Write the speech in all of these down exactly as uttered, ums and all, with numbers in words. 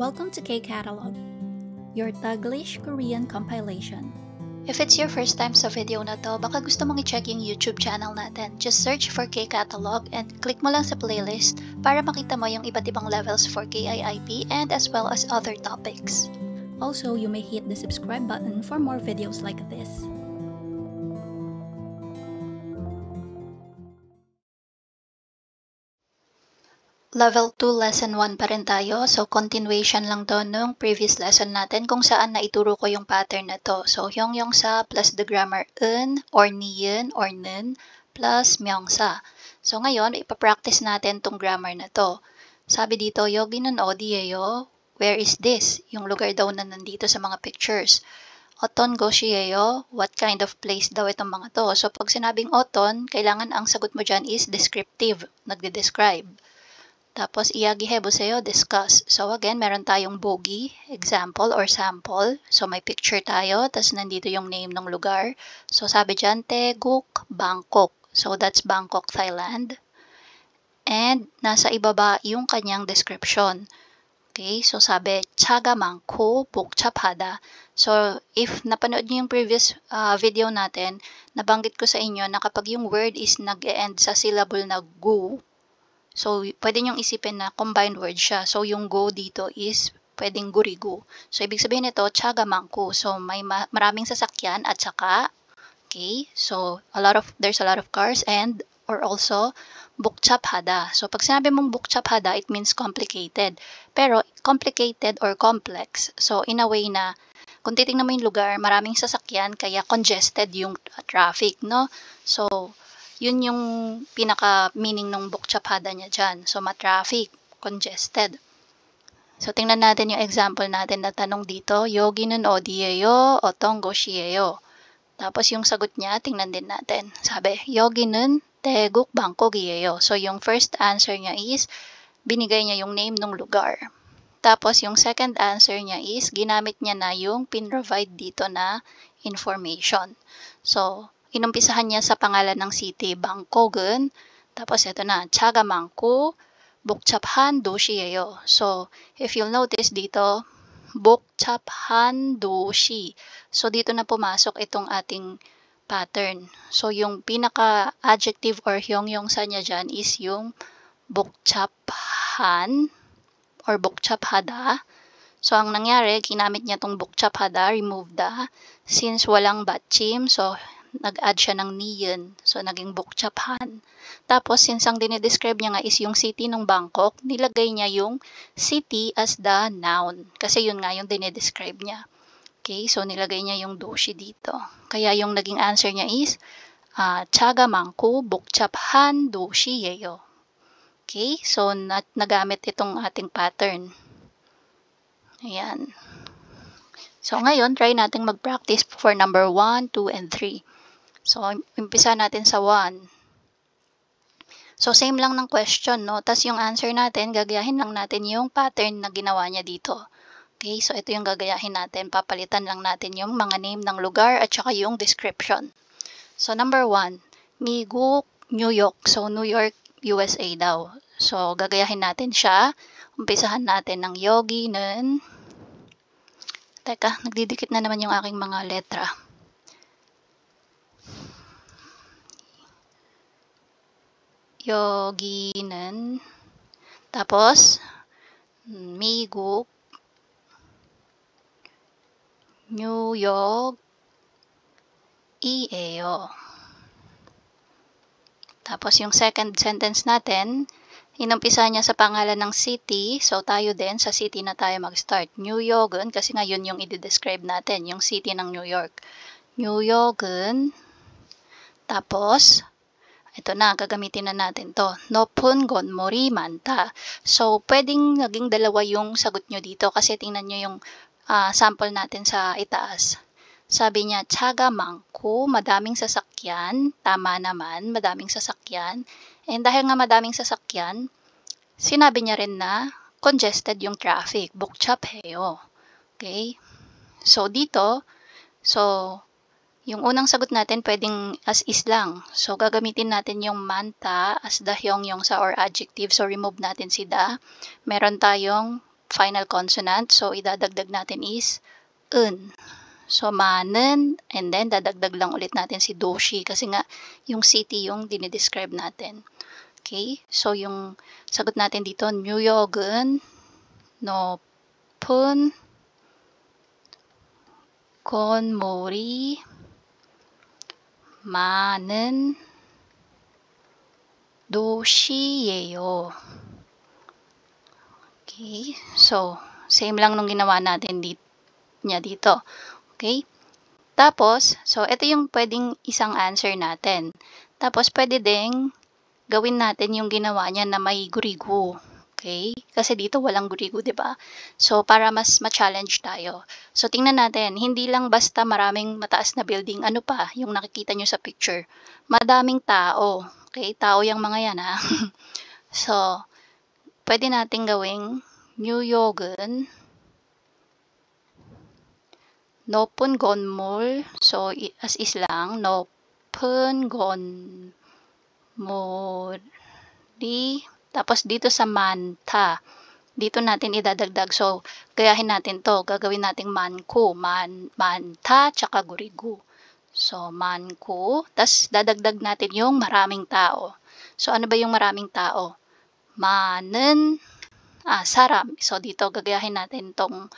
Welcome to K Catalog, your Taglish Korean compilation. If it's your first time sa video na to, baka gusto mong i-check yung YouTube channel natin. Just search for K Catalog and click mo lang sa playlist para makita mo yung iba't ibang levels for K I I P and as well as other topics. Also, you may hit the subscribe button for more videos like this. Level two Lesson one pa rin tayo, so continuation lang to nung previous lesson natin kung saan naituro ko yung pattern na to. So Hyeongyongsa plus the grammar eun or niyeon or nun plus myeongsa. So ngayon, ipapractice natin tong grammar na to. Sabi dito, Yogi nun odieyo, where is this? Yung lugar daw na nandito sa mga pictures. Oton goshieyo, what kind of place daw itong mga to? So pag sinabing oton, kailangan ang sagot mo dyan is descriptive, nagde-describe. Tapos, Iyagihebo sa'yo, discuss. So, again, meron tayong bogi, example or sample. So, may picture tayo, tapos nandito yung name ng lugar. So, sabi dyan, Teguk, Bangkok. So, that's Bangkok, Thailand. And, nasa ibaba yung kanyang description. Okay, so sabi, Chagamangko, Bukchapada. So, if napanood niyo yung previous uh, video natin, nabanggit ko sa inyo na kapag yung word is nag-e-end sa syllable na gu, so, pwede nyong isipin na combined word siya. So, yung go dito is pwedeng gurigo. So, ibig sabihin nito, Chagamangku. So, may ma maraming sasakyan at saka, okay, so, a lot of, there's a lot of cars and, or also, Bukchapada. So, pag sinabi mong Bukchapada, it means complicated. Pero, complicated or complex. So, in a way na, kung titignan mo yung lugar, maraming sasakyan, kaya congested yung traffic, no? So, yun yung pinaka-meaning ng Bukchapada niya dyan. So, ma-traffic, congested. So, tingnan natin yung example natin na tanong dito, Yogi nun odieyo, Oton goshieyo. Tapos, yung sagot niya, tingnan din natin. Sabi, Yogi nun teguk bangko gieyo. So, yung first answer niya is, binigay niya yung name ng lugar. Tapos, yung second answer niya is, ginamit niya na yung pinrovide dito na information. So, inumpisahan niya sa pangalan ng city, Bangkok. Tapos ito na, Chagamangku, Bukchaphan Doshi Yeo. So, if you'll notice dito, Bukchaphan Doshi. So, dito na pumasok itong ating pattern. So, yung pinaka-adjective or hyeongyongsa niya dyan is yung Bukchaphan or Bukchapada. So, ang nangyari, kinamit niya itong Bukchapada, remove the, since walang batchim, so, nag-add siya ng niyeon. So, naging Bukchaphan. Tapos, since ang dinidescribe niya nga is yung city ng Bangkok, nilagay niya yung city as the noun. Kasi yun nga yung dinidescribe niya. Okay? So, nilagay niya yung doshi dito. Kaya yung naging answer niya is uh, Chagamangku Bukchaphan Doshi Yeyo. Okay? So, nat nagamit itong ating pattern. Ayan. So, ngayon, try natin mag-practice for number one, two, and three. So, umpisa natin sa one. So, same lang ng question, no? Tapos yung answer natin, gagayahin lang natin yung pattern na ginawa niya dito. Okay? So, ito yung gagayahin natin. Papalitan lang natin yung mga name ng lugar at saka yung description. So, number one, Miguel, New York. So, New York, U S A daw. So, gagayahin natin siya. Umpisahan natin ng Yogi nun. Teka, nagdidikit na naman yung aking mga letra. Yogi nun. Tapos, Miguk, New York, Ieyo. Tapos, yung second sentence natin, inumpisa niya sa pangalan ng city. So, tayo din, sa city na tayo mag-start. New Yogen, kasi nga yun yung i-describe natin, yung city ng New York. New Yogen. Tapos, ito na, gagamitin na natin to. Nopon Gonmol, manta. So, pwedeng naging dalawa yung sagot nyo dito kasi tingnan nyo yung uh, sample natin sa itaas. Sabi niya, Chagamangku, madaming sasakyan. Tama naman, madaming sasakyan. And dahil nga madaming sasakyan, sinabi niya rin na congested yung traffic. Bukchapheyo. Okay? So, dito, so, yung unang sagot natin, pwedeng as is lang. So, gagamitin natin yung manta as the hyeongyongsa or adjective. So, remove natin si da. Meron tayong final consonant. So, idadagdag natin is un. So, manen, and then dadagdag lang ulit natin si doshi kasi nga yung city yung dinidescribe natin. Okay? So, yung sagot natin dito, New Yogen, Nopon Gonmol, Manen, Doshi Yeo. Okay, so same lang nung ginawa natin dito, niya dito. Okay? Tapos, so ito yung pwedeng isang answer natin. Tapos pwede ding gawin natin yung ginawa niya na may gurigu. Okay? Kasi dito walang gurigu, 'di ba? So para mas ma-challenge tayo. So tingnan natin, hindi lang basta maraming mataas na building, ano pa yung nakikita niyo sa picture. Madaming tao. Okay, tao yung mga yan, ha? So, pwede natin gawing New Yogen, Nopon Gonmol, so as is lang, Nopon Gonmol, tapos dito sa manta, dito natin idadagdag, so gayahin natin to, gagawin natin manku, man, manta, tsaka gurigu. So, manku. Tapos, dadagdag natin yung maraming tao. So, ano ba yung maraming tao? Manen. Ah, sarami. So, dito gagayahin natin tong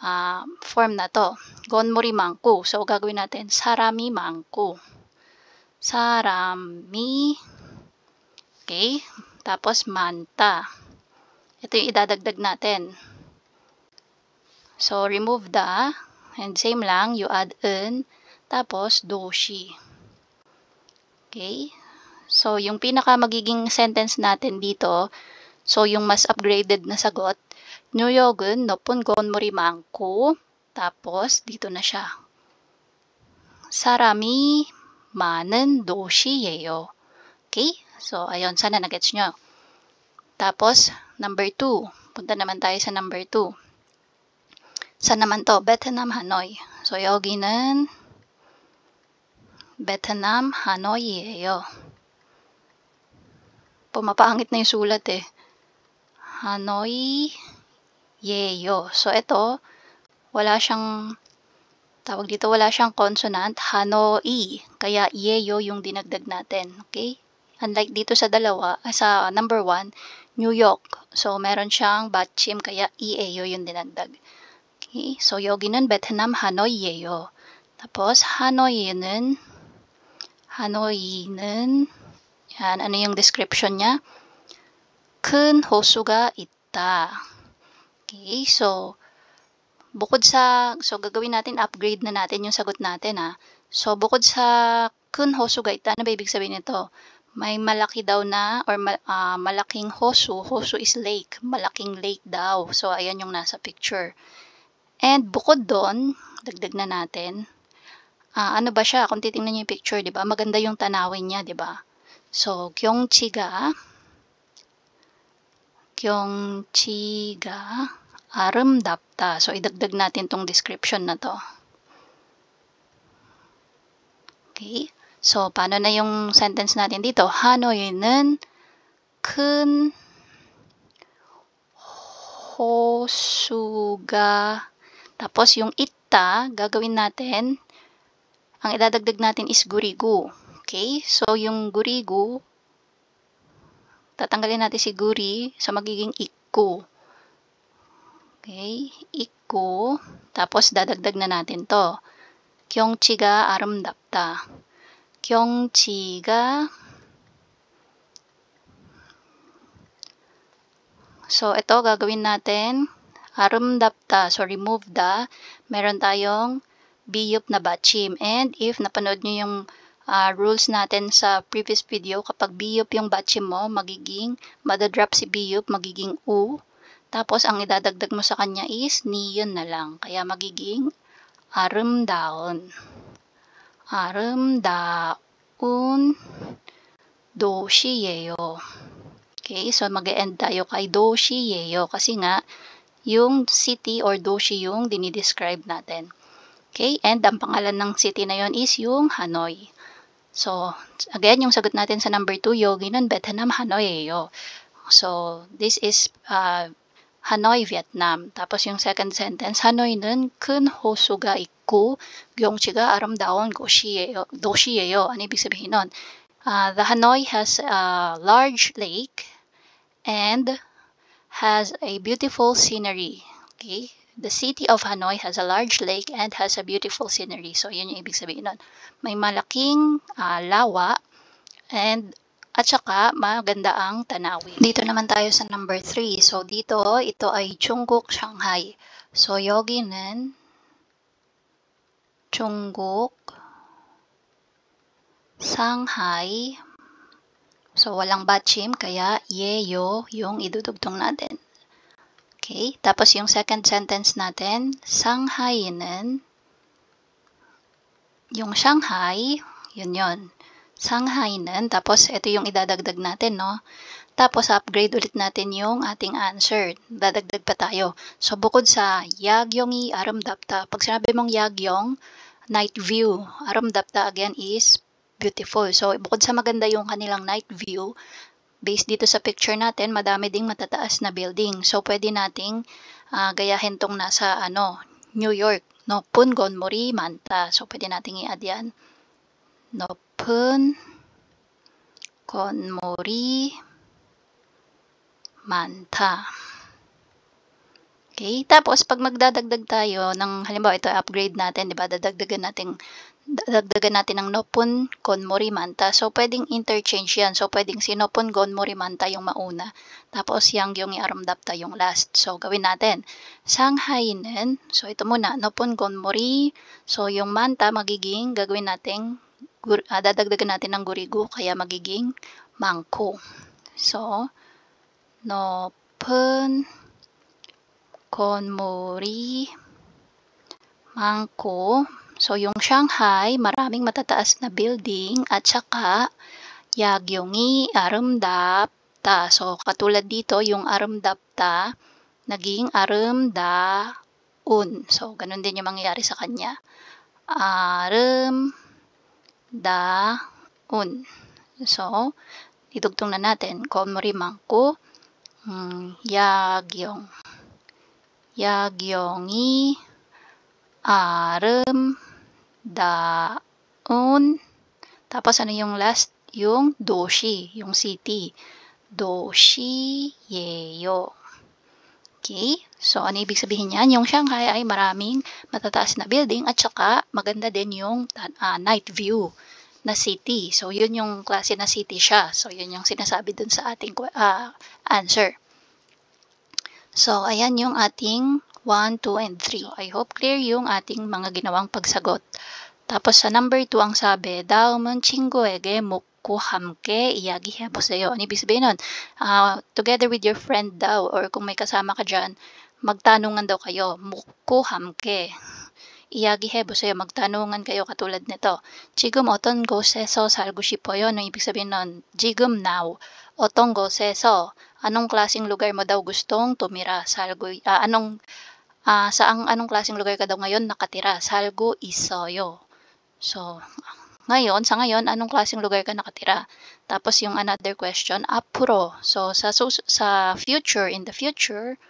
uh, form na to. Gonmori manku. So, gagawin natin sarami manku. Sarami. Okay. Tapos, manta. Ito yung idadagdag natin. So, remove the. And same lang. You add in. Tapos, doshi. Okay? So, yung pinaka magiging sentence natin dito, so, yung mas upgraded na sagot, New Yogen, Nopon Gonmol manku, tapos, dito na siya. Sarami, manen, doshi yeyo. Okay? So, ayun, sana nagets nyo. Tapos, number two. Punta naman tayo sa number two. Saan naman to? Vietnam, Hanoi. So, yogi nan Vietnam, Hanoi, yeyo. Pumapangit na yung sulat eh. Hanoi, yeyo. So, ito, wala siyang, tawag dito, wala siyang consonant, Hanoi. Kaya, yeyo yung dinagdag natin. Okay? Unlike dito sa dalawa, sa number one, New York. So, meron siyang batchim, kaya, yeyo yung dinagdag. Okay? So, yogi nun, Vietnam, Hanoi, yeyo. Tapos, Hanoi nun, Hanoi nun. Yan, ano yung description niya? Kun Hosuga Ita. Okay, so, bukod sa, so gagawin natin, upgrade na natin yung sagot natin, ha. So, bukod sa Kun Hosuga Ita, ano ba ibig sabihin nito? May malaki daw na, or uh, malaking hosu. Hosu is lake. Malaking lake daw. So, ayan yung nasa picture. And, bukod doon, dagdag na natin, Uh, ano ba siya? Kung titingnan niyo yung picture, di ba? Maganda yung tanawin niya, di ba? So, kyongchiga, kyongchiga, aram-da-pta. So, idagdag natin tong description na to. Okay? So, paano na yung sentence natin dito? Hanoi'nen kun hosuga. Tapos, yung ita, gagawin natin, ang idadagdag natin is gurigu. Okay? So, yung gurigu, tatanggalin natin si guri, so magiging iku. Okay? Iku. Tapos, dadagdag na natin to. Kyongchiga aram-da-pta. Kyongchiga. So, ito, gagawin natin aram-da-pta. So, remove the. Meron tayong biyup na batchim. And if napanood nyo yung uh, rules natin sa previous video, kapag biyup yung batchim mo, magiging, madadrop si biyup, magiging u. Tapos, ang idadagdag mo sa kanya is niyon na lang. Kaya magiging aram-daon. Aram-daon doshi yeyo. Okay, so mag-e-end tayo kay doshi yeyo kasi nga yung city or doshi yung dinidescribe natin. Okay, and ang pangalan ng city na yon is yung Hanoi. So, again, yung sagot natin sa number two, Yogi nun, Vietnam, Hanoi, yeyo. So, this is uh, Hanoi, Vietnam. Tapos yung second sentence, Hanoi nun Kun Hosuga Iku, Gyongchiga aram-da-pta doshi yeyo. Ano ibig sabihin nun? Uh, the Hanoi has a large lake and has a beautiful scenery. Okay? The city of Hanoi has a large lake and has a beautiful scenery. So, yun yung ibig sabihin nun. May malaking uh, lawa and at saka maganda ang tanawin. Dito naman tayo sa number three. So, dito, ito ay Chungguk, Shanghai. So, Yogi nun Chungguk Shanghai. So, walang batchim, kaya yeyo yung idudugtong natin. Okay, tapos yung second sentence natin, Shanghai nun. Yung Shanghai, yun yun. Shanghai nun, tapos ito yung idadagdag natin, no? Tapos, upgrade ulit natin yung ating answer. Dadagdag pa tayo. So, bukod sa Yagyongi, aram-da-pta. Pag sinabi mong Yagyong, night view. Aram-da-pta again is beautiful. So, bukod sa maganda yung kanilang night view, based dito sa picture natin, madami ding matataas na building. So, pwede nating uh, gayahin tong nasa ano, New York. Nopon Gonmol, manta. So, pwede nating i-add yan. Nopon Gonmol, manta. Okay, tapos pag magdadagdag tayo ng halimbawa ito upgrade natin, 'di ba? Dadagdagan natin Dagdagan natin ng Nopon Gonmol, manta. So, pwedeng interchange yan. So, pwedeng si Nopon Gonmol, manta yung mauna. Tapos, yang yung aram-da-pta yung last. So, gawin natin. Shanghai nun. So, ito muna. Nopon Gonmol. So, yung manta magiging, gagawin natin, uh, dadagdagan natin ng gurigu. Kaya magiging manku. So, Nopon Gonmol, manku. So, yung Shanghai, maraming matataas na building at saka Yagyongi, aram-da-pta. So, katulad dito, yung aram-da-pta, naging aram-da-un. So, ganun din yung mangyayari sa kanya. Aram-da-un. So, didugtong na natin. Komori mangko, hmm, Yagyong. Yagyongi, aram-da-un. Daon. Tapos, ano yung last? Yung doshi, yung city. Doshi yeyo. Okay? So, ano ibig sabihin yan? Yung Shanghai ay maraming matataas na building at saka maganda din yung uh, night view na city. So, yun yung klase na city siya. So, yun yung sinasabi dun sa ating uh, answer. So, ayan yung ating one, two, and three. So, I hope clear yung ating mga ginawang pagsagot. Tapos sa number two ang sabi, Daumon chinguege mukku hamke iyagihebo sayo. Ano ibig sabihin nun? Uh, together with your friend daw or kung may kasama ka dyan, magtanungan daw kayo. Mukku hamke iyagihebo sayo. Magtanungan kayo katulad nito. Jigum oton gosheyo salgushipoyo. Ano ibig sabihin nun? Jigum now. Oton gosheyo. Anong klaseng lugar mo daw gustong tumira? Salgu, uh, anong Uh, saang anong klaseng lugar ka daw ngayon nakatira? Salgo isoyo. So, ngayon, sa ngayon, anong klaseng lugar ka nakatira? Tapos yung another question, apuro. So, sa, sa future, in the future,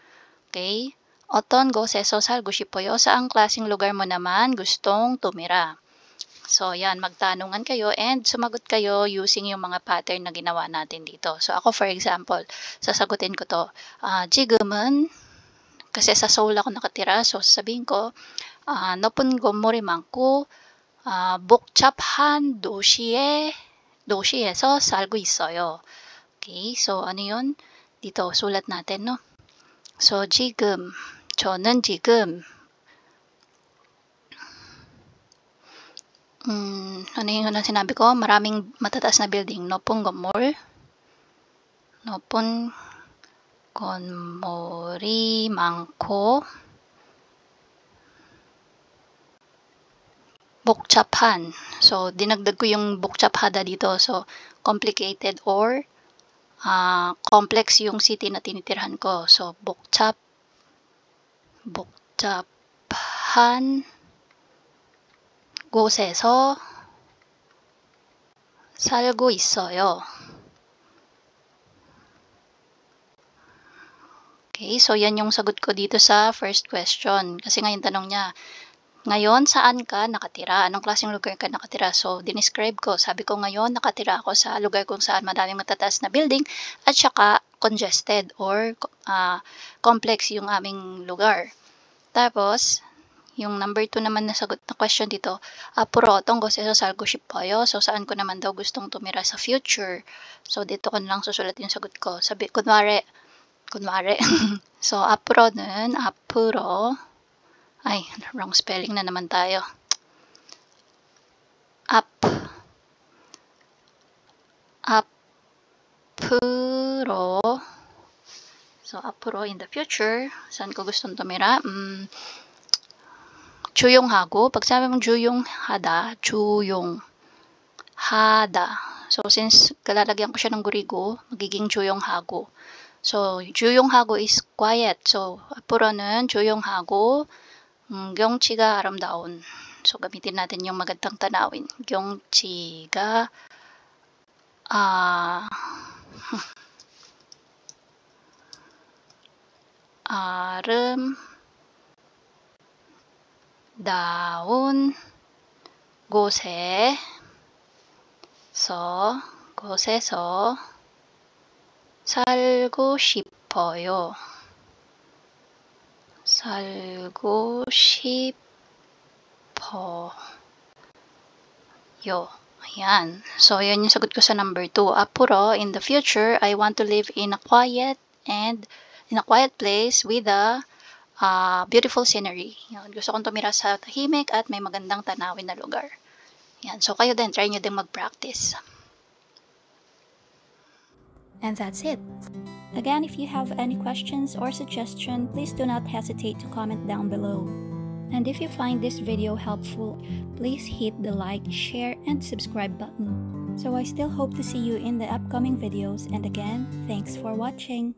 okay, oton gosheyo salgushipoyo, saang klaseng lugar mo naman gustong tumira? So, yan, magtanungan kayo and sumagot kayo using yung mga pattern na ginawa natin dito. So, ako, for example, sasagutin ko to, uh, Jigemen, kasi sa Seoul ako nakatira, so sabihin ko, uh, Nopon Gonmol manku, uh, Bukchaphan doshi yeyo, so salgo isoyo. Okay, so ano yun? Dito, sulat natin, no? So, 지금, 저는 지금, um, ano yun na sinabi ko? Maraming matataas na building, Nopon Gonmol, Nopon Gonmol manku, Bukchaphan. So, dinagdag ko yung Bukchapada dito. So, complicated or uh, complex yung city na tinitirhan ko. So, Bukchap, Bukchaphan, Goseso, Salgo isoyo. Okay, so yan yung sagot ko dito sa first question. Kasi ngayon tanong niya, ngayon saan ka nakatira? Anong klaseng lugar ka nakatira? So, dinescribe ko. Sabi ko ngayon nakatira ako sa lugar kung saan madaming matataas na building at saka congested or uh, complex yung aming lugar. Tapos, yung number two naman na sagot na question dito, apuro, Oton goshieyo, salgoshipoyo. So, saan ko naman daw gustong tumira sa future? So, dito ko lang susulat yung sagot ko. Sabi, kunwari, kunwari. So, apuro nun, apuro. Ay, wrong spelling na naman tayo. Up. Apuro. So, apuro in the future. Saan ko gustong tumira? Hmm. Chuyong hago. Pag sabi mong chuyong hada, chuyong hada. So, since kalalagyan ko siya ng gurigo, magiging chuyong hago. So, chuyong hago is quiet. So, apuro nun, chuyong hago, gyongchi ga aram-daon. So, gamitin natin yung magandang tanawin. Gyongchi ga ah aram daun gose so gose so salgo shipoyo salgo shipoyo. Ayan, so yun yung sagot ko sa number two, apuro in the future I want to live in a quiet and in a quiet place with a Uh, beautiful scenery. Yan. Gusto kong tumira sa tahimik at may magandang tanawin na lugar. Yan. So kayo din, try nyo din mag-practice. And that's it. Again, if you have any questions or suggestion, please do not hesitate to comment down below. And if you find this video helpful, please hit the like, share, and subscribe button. So I still hope to see you in the upcoming videos, and again, thanks for watching.